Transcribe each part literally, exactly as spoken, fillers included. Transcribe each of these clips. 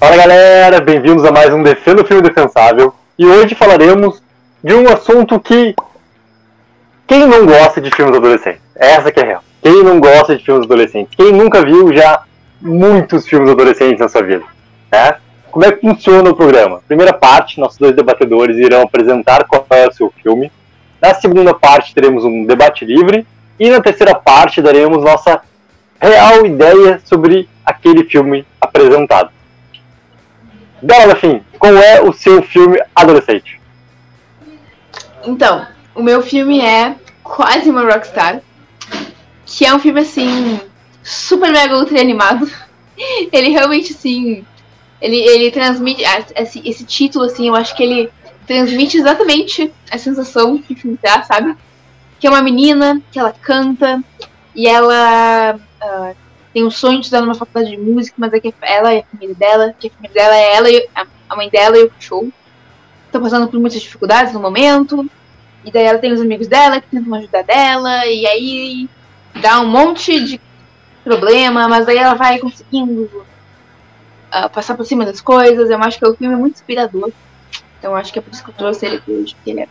Fala galera, bem-vindos a mais um Defenda o Filme Indefensável. E hoje falaremos de um assunto que... Quem não gosta de filmes adolescentes? Essa que é a real. Quem não gosta de filmes adolescentes? Quem nunca viu já muitos filmes adolescentes na sua vida? Né? Como é que funciona o programa? Primeira parte, nossos dois debatedores irão apresentar qual é o seu filme. Na segunda parte teremos um debate livre. E na terceira parte daremos nossa real ideia sobre aquele filme apresentado. Bela, fim, qual é o seu filme adolescente? Então, o meu filme é Quase uma Rockstar, que é um filme, assim, super mega ultra animado. Ele realmente, assim, ele, ele transmite, esse, esse título, assim, eu acho que ele transmite exatamente a sensação que o filme dá, sabe? Que é uma menina, que ela canta, e ela... Uh, tem um sonho de estudar numa faculdade de música, mas é que ela e a família dela, que a família dela é ela e a mãe dela e o cachorro. Estão passando por muitas dificuldades no momento, e daí ela tem os amigos dela que tentam ajudar dela, e aí dá um monte de problema, mas daí ela vai conseguindo uh, passar por cima das coisas. Eu acho que o filme é muito inspirador, então eu acho que é por isso que eu trouxe ele hoje, porque ele é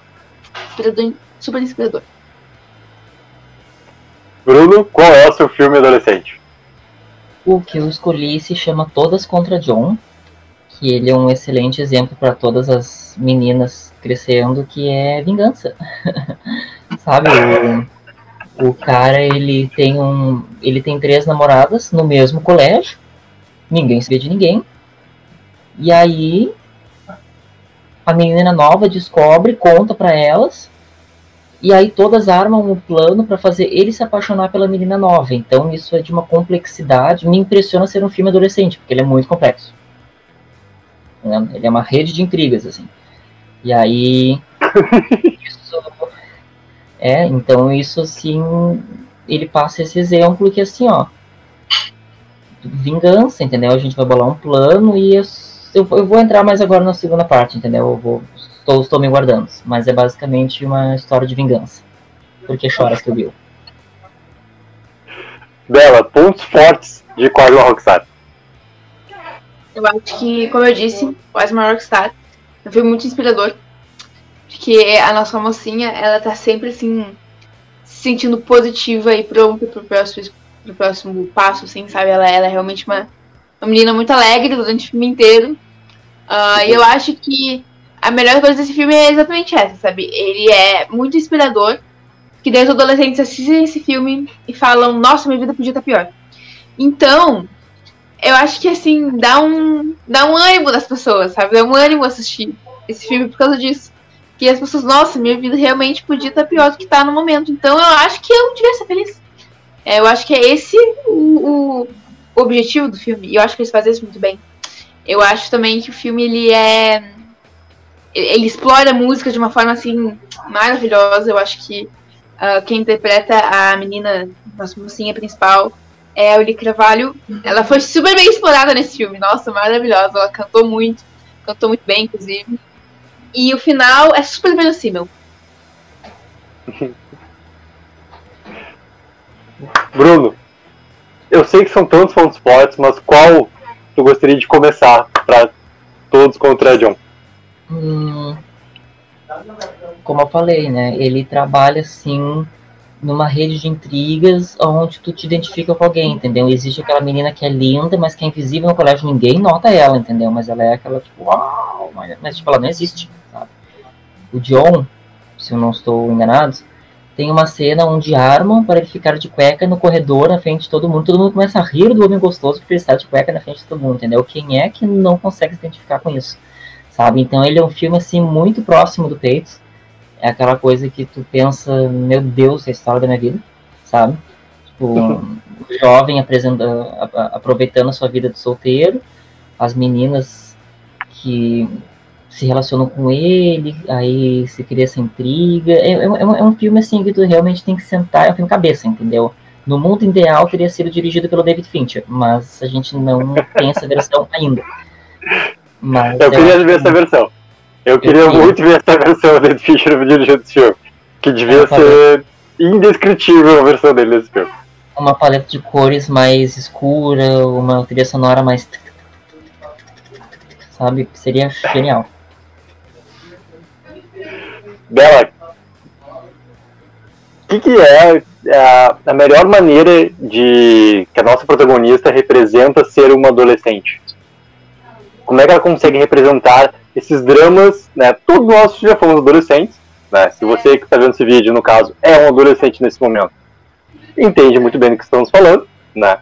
inspirador, super inspirador. Bruno, qual é o seu filme adolescente? O que eu escolhi se chama Todas Contra John, que ele é um excelente exemplo para todas as meninas crescendo, que é vingança. Sabe, o, o cara, ele tem um ele tem três namoradas no mesmo colégio, ninguém sabia de ninguém, e aí a menina nova descobre, conta para elas, e aí todas armam um plano para fazer ele se apaixonar pela menina nova. Então isso é de uma complexidade. Me impressiona ser um filme adolescente, porque ele é muito complexo. Ele é uma rede de intrigas, assim. E aí... isso... É, então isso, assim... Ele passa esse exemplo que, assim, ó... vingança, entendeu? A gente vai bolar um plano e... Eu, eu vou entrar mais agora na segunda parte, entendeu? Eu vou... Estou, estou me guardando, mas é basicamente uma história de vingança. Porque choras que eu vi. Bela, pontos fortes de Quase uma Rockstar. Eu acho que, como eu disse, Quase uma Rockstar foi muito inspirador. Porque a nossa mocinha, ela tá sempre assim, se sentindo positiva e pronta pro próximo, pro próximo passo, assim, sabe? Ela, ela é realmente uma, uma menina muito alegre durante o filme inteiro. Uh, e eu acho que a melhor coisa desse filme é exatamente essa, sabe? Ele é muito inspirador, que daí os adolescentes assistem esse filme e falam, nossa, minha vida podia estar pior. Então, eu acho que, assim, dá um, dá um ânimo nas pessoas, sabe? Dá um ânimo assistir esse filme por causa disso. Que as pessoas, nossa, minha vida realmente podia estar pior do que está no momento. Então, eu acho que eu devia ser feliz. É, eu acho que é esse o, o objetivo do filme. E eu acho que eles fazem isso muito bem. Eu acho também que o filme, ele é... ele explora a música de uma forma, assim, maravilhosa. Eu acho que uh, quem interpreta a menina, nossa mocinha principal, é a Auli'i Cravalho. Ela foi super bem explorada nesse filme. Nossa, maravilhosa. Ela cantou muito. Cantou muito bem, inclusive. E o final é super verossímil. Bruno, eu sei que são tantos pontos fortes, mas qual eu gostaria de começar para Todos Contra John? Hum, como eu falei, né, ele trabalha assim numa rede de intrigas onde tu te identifica com alguém, entendeu? Existe aquela menina que é linda, mas que é invisível no colégio, ninguém nota ela, entendeu? Mas ela é aquela tipo, uau, mas tipo, ela não existe, sabe? O John, se eu não estou enganado, tem uma cena onde armam para ele ficar de cueca no corredor na frente de todo mundo, todo mundo começa a rir do homem gostoso porque ele está de cueca na frente de todo mundo, entendeu? Quem é que não consegue se identificar com isso? Sabe? Então ele é um filme assim muito próximo do peito, é aquela coisa que tu pensa, meu Deus, é a história da minha vida, sabe? Tipo, um jovem aproveitando a sua vida de solteiro, as meninas que se relacionam com ele, aí se cria essa intriga, é, é, é um filme assim que tu realmente tem que sentar, é um filme cabeça, entendeu? No mundo ideal teria sido dirigido pelo David Fincher, mas a gente não tem essa versão ainda. Mas eu, eu queria ver que... essa versão. Eu, eu queria queria muito ver essa versão do Fischer dirigindo esse filme. Que devia ser indescritível a versão dele nesse filme. Uma paleta de cores mais escura, uma trilha sonora mais... sabe? Seria genial. Bela, o que, que é a, a melhor maneira de que a nossa protagonista representa ser uma adolescente? Como é que ela consegue representar esses dramas, né? Todos nós já fomos adolescentes, né? Se você que está vendo esse vídeo, no caso, é um adolescente nesse momento, entende muito bem do que estamos falando, né?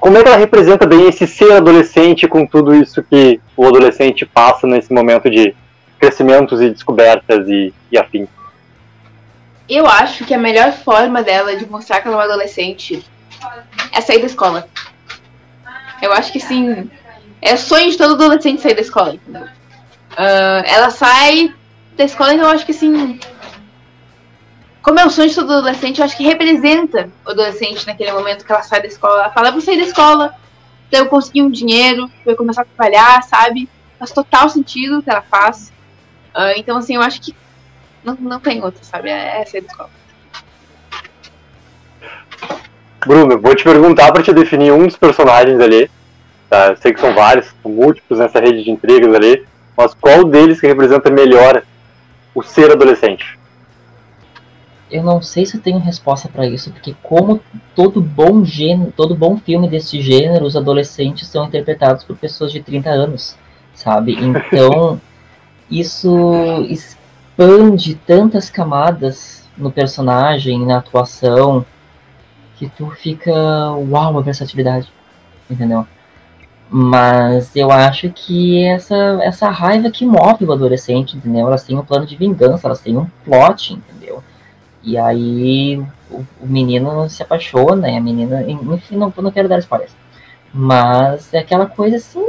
Como é que ela representa bem esse ser adolescente com tudo isso que o adolescente passa nesse momento de crescimentos e descobertas e, e afim? Eu acho que a melhor forma dela de mostrar que ela é uma adolescente é sair da escola. Eu acho que sim, é sonho de todo adolescente sair da escola. Uh, ela sai da escola, então eu acho que assim, como é o sonho de todo adolescente, eu acho que representa o adolescente naquele momento que ela sai da escola. Ela fala, eu vou sair da escola, pra eu conseguir um dinheiro, pra eu começar a trabalhar, sabe? Faz total sentido o que ela faz. Uh, então, assim, eu acho que não, não tem outra, sabe? É sair da escola. Bruno, vou te perguntar pra te definir um dos personagens ali. Tá? Eu sei que são vários, são múltiplos nessa rede de intrigas ali. Mas qual deles que representa melhor o ser adolescente? Eu não sei se eu tenho resposta para isso, porque como todo bom gênero, todo bom filme desse gênero, os adolescentes são interpretados por pessoas de trinta anos, sabe? Então, isso expande tantas camadas no personagem, na atuação, que tu fica, uau, a versatilidade, entendeu? Mas eu acho que essa, essa raiva que move o adolescente, entendeu? Elas têm um plano de vingança, elas têm um plot, entendeu? E aí o, o menino se apaixona, e a menina... Enfim, não, não quero dar spoilers. Mas é aquela coisa assim...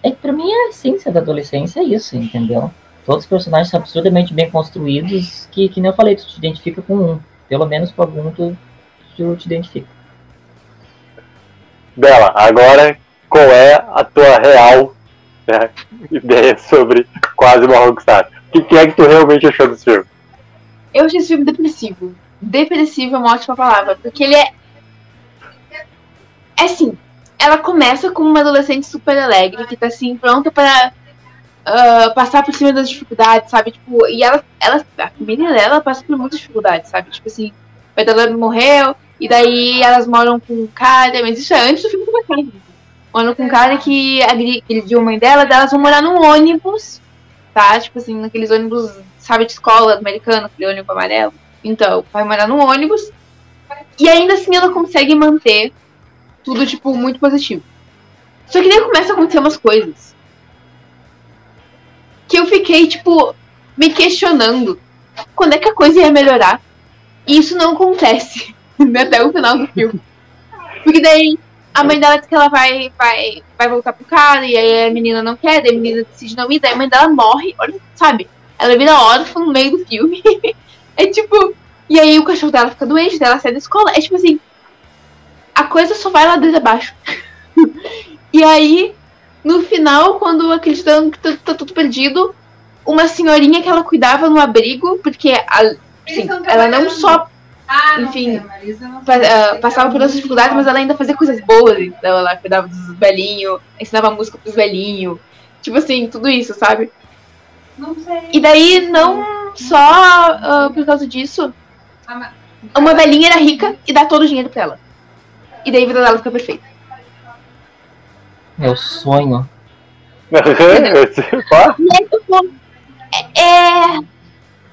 É que pra mim a essência da adolescência é isso, entendeu? Todos os personagens são absurdamente bem construídos, que, que nem eu falei, tu te identifica com um. Pelo menos com algum tu, tu te identifica. Bela, agora qual é a tua real, né, ideia sobre Quase uma Rockstar? O que, que é que tu realmente achou desse filme? Eu achei esse filme depressivo. Depressivo é uma ótima palavra, porque ele é... É assim, ela começa como uma adolescente super alegre, que tá assim, pronta pra uh, passar por cima das dificuldades, sabe? Tipo, e ela, ela, a família dela passa por muitas dificuldades, sabe? Tipo assim, o pai dela morreu, e daí elas moram com um cara, mas isso é antes do filme começar, né? Moram com um cara que agrediu a mãe dela, daí elas vão morar num ônibus, tá? Tipo assim, naqueles ônibus, sabe, de escola americana, aquele ônibus amarelo. Então, vai morar num ônibus. E ainda assim ela consegue manter tudo, tipo, muito positivo. Só que daí começa a acontecer umas coisas que eu fiquei, tipo, me questionando. Quando é que a coisa ia melhorar? E isso não acontece até o final do filme. Porque daí a mãe dela diz que ela vai, vai, vai voltar pro cara, e aí a menina não quer, daí a menina decide não ir, daí a mãe dela morre, olha, sabe? Ela vira órfã no meio do filme. É tipo... E aí o cachorro dela fica doente, daí ela sai da escola. É tipo assim... A coisa só vai lá desde abaixo. E aí, no final, quando acreditando que tá, tá tudo perdido, uma senhorinha que ela cuidava no abrigo, porque a, assim, ela não só... Ah, enfim, não pa, uh, passava por outras dificuldades, mas ela ainda fazia coisas boas. Então ela cuidava dos velhinhos, ensinava música pros velhinhos. Tipo assim, tudo isso, sabe? Não sei. E daí, não só uh, por causa disso, uma velhinha era rica e dá todo o dinheiro pra ela. E daí a vida dela fica perfeita. Meu sonho. E aí, tipo, é, é...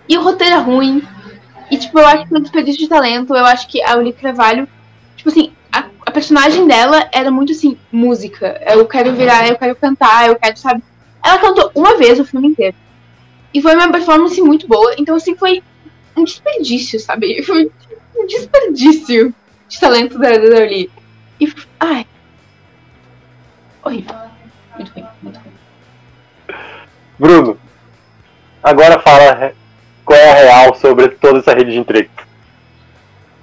E o roteiro é ruim. E tipo, eu acho que foi um desperdício de talento. Eu acho que a Auli'i Cravalho, tipo assim, a, a personagem dela era muito assim, música. Eu quero virar, eu quero cantar, eu quero, sabe? Ela cantou uma vez o filme inteiro. E foi uma performance muito boa. Então, assim, foi um desperdício, sabe? Foi um desperdício de talento da Auli'i. E... Ai... Horrível. Muito ruim, muito ruim. Bruno, agora fala qual é a real sobre toda essa rede de intrigas.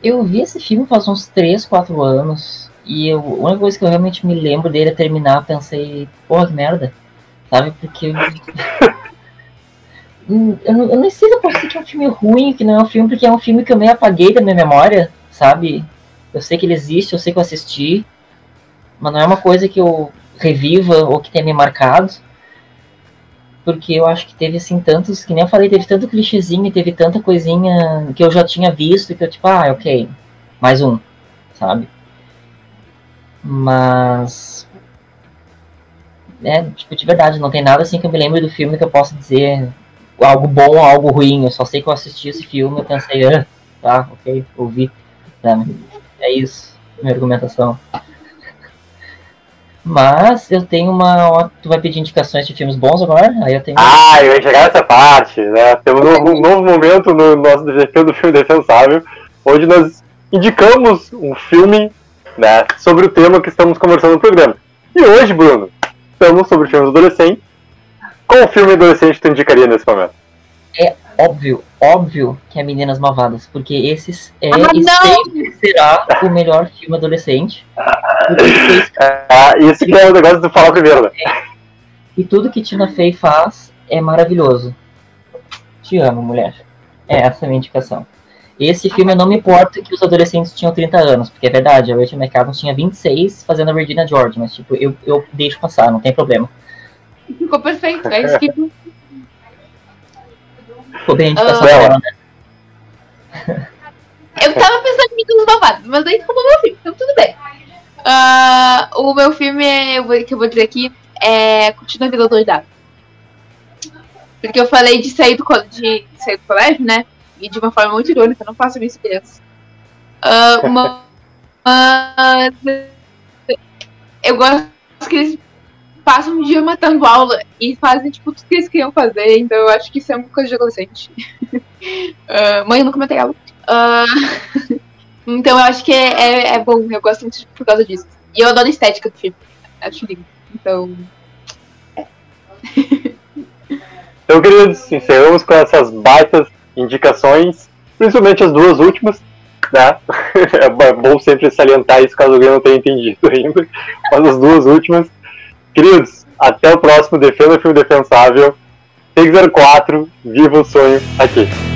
Eu vi esse filme faz uns três, quatro anos. E eu, a única coisa que eu realmente me lembro dele é terminar, pensei... Porra, que merda. Sabe, porque... eu, não, eu não sei se eu posso dizer que é um filme ruim, que não é um filme, porque é um filme que eu meio apaguei da minha memória, sabe? Eu sei que ele existe, eu sei que eu assisti, mas não é uma coisa que eu, reviva ou que tenha me marcado, porque eu acho que teve assim tantos, que nem eu falei, teve tanto clichêzinho, teve tanta coisinha que eu já tinha visto, que eu tipo, ah, ok, mais um, sabe? Mas é, tipo, de verdade, não tem nada assim que eu me lembre do filme que eu possa dizer algo bom ou algo ruim. Eu só sei que eu assisti esse filme e pensei, ah, tá, ok, ouvi. É isso, minha argumentação. Mas eu tenho uma... Tu vai pedir indicações de filmes bons agora? Aí eu tenho... Ah, eu ia chegar nessa parte, né? Temos um novo, novo momento no nosso Defenda o Filme Indefensável, onde nós indicamos um filme, né, sobre o tema que estamos conversando no programa. E hoje, Bruno, estamos sobre filmes adolescentes. Qual filme adolescente tu indicaria nesse momento? É óbvio, óbvio que é Meninas Malvadas, porque esse é ah, e sempre será o melhor filme adolescente. Fez... Ah, isso que é o negócio de falar primeiro, né? E tudo que Tina Fey faz é maravilhoso. Te amo, mulher. É essa a minha indicação. Esse filme, eu não me importo que os adolescentes tinham trinta anos, porque é verdade, a Richard McAdams tinha vinte e seis fazendo a Regina George, mas tipo, eu, eu deixo passar, não tem problema. Ficou perfeito, é isso que... Ficou bem a indicação dela, né? Eu tava pensando em Meninas Malvadas, mas daí roubou meu filme, então tudo bem. Uh, o meu filme é, que eu vou dizer aqui é Curtindo a Vida Adoidada. Porque eu falei de sair, do de sair do colégio, né? E de uma forma muito irônica, eu não faço minha experiência. Uh, uma, uh, eu gosto que eles passam um dia matando aula e fazem tipo tudo que eles queriam fazer, então eu acho que isso é uma coisa de adolescente. uh, mãe, eu nunca matei aula. Uh, Então eu acho que é, é, é bom, eu gosto muito por causa disso. E eu adoro a estética do filme, acho lindo. Então... É. Então, queridos, encerramos com essas baitas indicações, principalmente as duas últimas, né? É bom sempre salientar isso, caso alguém não tenha entendido ainda. Mas as duas últimas. Queridos, até o próximo Defenda o Filme Indefensável. seis zero quatro, viva o sonho aqui.